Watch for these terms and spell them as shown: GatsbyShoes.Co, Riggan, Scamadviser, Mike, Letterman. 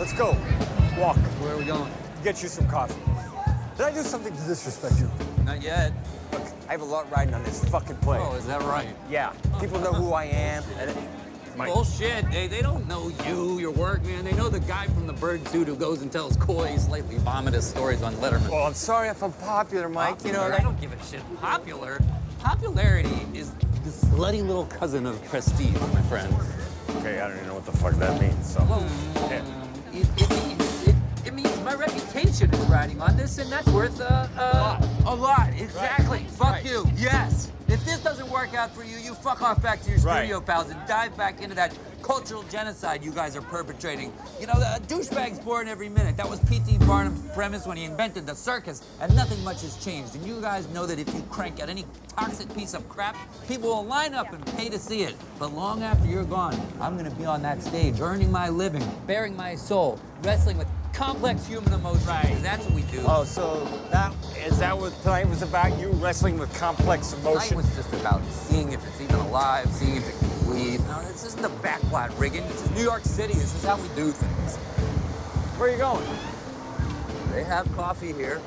Let's go. Walk. Where are we going? To get you some coffee. Did I do something to disrespect you? Not yet. Look, I have a lot riding on this fucking plane. Oh, is that right? Yeah. People know who I am. Mike. Bullshit. They don't know you, your work, man. They know the guy from the bird suit who goes and tells Coy he's lately vomited stories on Letterman. Oh, I'm sorry if I'm popular, Mike. Popular? You know, I don't give a shit. Popular? Popularity is the slutty little cousin of prestige, my friend. Okay, I don't even know what the fuck that means, so. Well, yeah. It means my reputation is riding on this, and that's worth a lot. Exactly. Right. Fuck right. You. Yes. If this doesn't work out for you, you fuck off back to your studio pals and dive back into that cultural genocide you guys are perpetrating. You know, a douchebag's born every minute. That was P.T. Barnum's premise when he invented the circus, and nothing much has changed. And you guys know that if you crank out any toxic piece of crap, people will line up and pay to see it. But long after you're gone, I'm gonna be on that stage, earning my living, bearing my soul, wrestling with complex human emotions. Right. That's what we do. Oh, so is that what tonight was about? You wrestling with complex emotions? Tonight was just about seeing if it's even alive, seeing if it can bleed. No, this isn't the backlot, Riggan. This is New York City. This is how we do things. Where are you going? They have coffee here.